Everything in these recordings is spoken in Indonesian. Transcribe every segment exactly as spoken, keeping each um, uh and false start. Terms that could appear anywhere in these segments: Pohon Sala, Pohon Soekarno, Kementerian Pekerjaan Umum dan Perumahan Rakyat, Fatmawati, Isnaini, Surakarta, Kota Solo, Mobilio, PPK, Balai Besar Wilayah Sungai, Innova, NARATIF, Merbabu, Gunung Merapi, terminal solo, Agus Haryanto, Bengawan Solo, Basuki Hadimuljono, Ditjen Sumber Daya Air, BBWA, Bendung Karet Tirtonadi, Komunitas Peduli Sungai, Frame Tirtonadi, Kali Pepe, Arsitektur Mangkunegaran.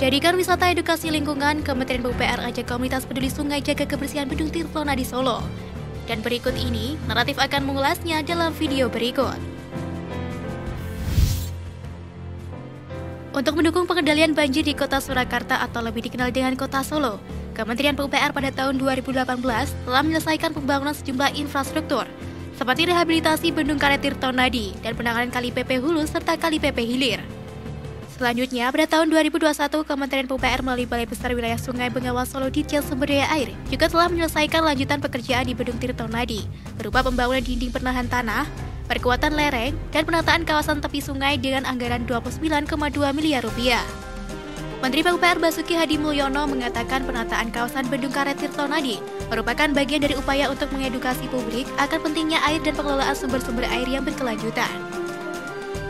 Jadikan wisata edukasi lingkungan, Kementerian P U P R ajak Komunitas Peduli Sungai jaga kebersihan Bendung Tirtonadi Solo. Dan berikut ini, NARATIF akan mengulasnya dalam video berikut. Untuk mendukung pengendalian banjir di Kota Surakarta atau lebih dikenal dengan Kota Solo, Kementerian P U P R pada tahun dua ribu delapan belas telah menyelesaikan pembangunan sejumlah infrastruktur, seperti rehabilitasi Bendung Karet Tirtonadi dan penanganan Kali Pepe Hulu serta Kali Pepe Hilir. Selanjutnya, pada tahun dua ribu dua puluh satu, Kementerian P U P R melalui Balai Besar Wilayah Sungai Bengawan Solo Ditjen Sumber Daya Air juga telah menyelesaikan lanjutan pekerjaan di Bendung Tirtonadi berupa pembangunan dinding penahan tanah, perkuatan lereng, dan penataan kawasan tepi sungai dengan anggaran dua puluh sembilan koma dua miliar rupiah. Menteri P U P R Basuki Hadimuljono mengatakan penataan kawasan Bendung Karet Tirtonadi merupakan bagian dari upaya untuk mengedukasi publik akan pentingnya air dan pengelolaan sumber-sumber air yang berkelanjutan.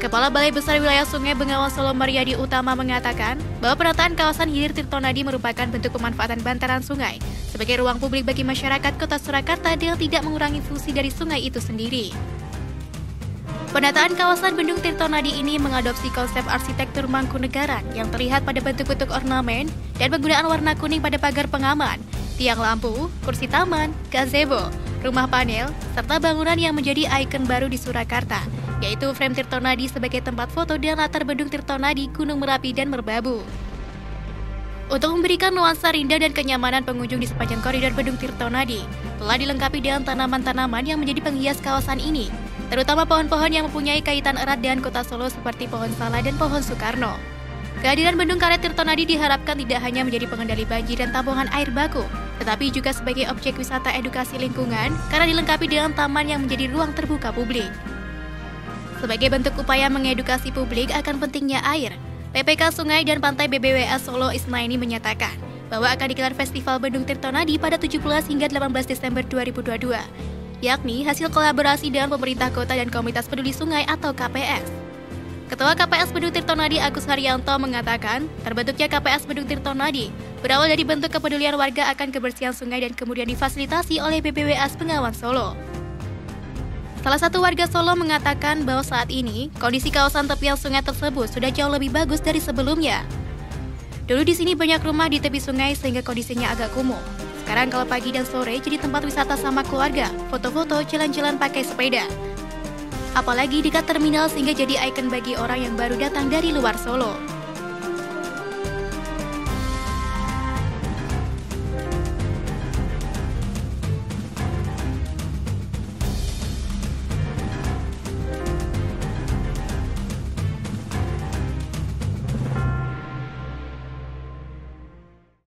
Kepala Balai Besar Wilayah Sungai Bengawan Solo Maryadi Utama mengatakan bahwa penataan kawasan Hilir Tirtonadi merupakan bentuk pemanfaatan bantaran sungai sebagai ruang publik bagi masyarakat Kota Surakarta yang tidak mengurangi fungsi dari sungai itu sendiri. Penataan kawasan Bendung Tirtonadi ini mengadopsi konsep arsitektur Mangkunegaran yang terlihat pada bentuk-bentuk ornamen dan penggunaan warna kuning pada pagar pengaman, tiang lampu, kursi taman, gazebo, rumah panel, serta bangunan yang menjadi ikon baru di Surakarta, yaitu Frame Tirtonadi sebagai tempat foto dan latar Bendung Tirtonadi, Gunung Merapi, dan Merbabu. Untuk memberikan nuansa rindah dan kenyamanan pengunjung di sepanjang koridor Bendung Tirtonadi, telah dilengkapi dengan tanaman-tanaman yang menjadi penghias kawasan ini, terutama pohon-pohon yang mempunyai kaitan erat dengan Kota Solo seperti Pohon Sala dan Pohon Soekarno. Kehadiran Bendung Karet Tirtonadi diharapkan tidak hanya menjadi pengendali banjir dan tampungan air baku, tetapi juga sebagai objek wisata edukasi lingkungan karena dilengkapi dengan taman yang menjadi ruang terbuka publik. Sebagai bentuk upaya mengedukasi publik akan pentingnya air, P P K Sungai dan Pantai B B W A Solo Isnaini menyatakan bahwa akan digelar Festival Bendung Tirtonadi pada tujuh belas hingga delapan belas Desember dua ribu dua puluh dua, yakni hasil kolaborasi dengan pemerintah kota dan Komunitas Peduli Sungai atau K P S. Ketua K P S Bendung Tirtonadi Agus Haryanto mengatakan terbentuknya K P S Bendung Tirtonadi berawal dari bentuk kepedulian warga akan kebersihan sungai dan kemudian difasilitasi oleh B B W A Bengawan Solo. Salah satu warga Solo mengatakan bahwa saat ini kondisi kawasan tepian sungai tersebut sudah jauh lebih bagus dari sebelumnya. Dulu di sini banyak rumah di tepi sungai sehingga kondisinya agak kumuh. Sekarang kalau pagi dan sore jadi tempat wisata sama keluarga, foto-foto, jalan-jalan pakai sepeda. Apalagi dekat terminal sehingga jadi ikon bagi orang yang baru datang dari luar Solo.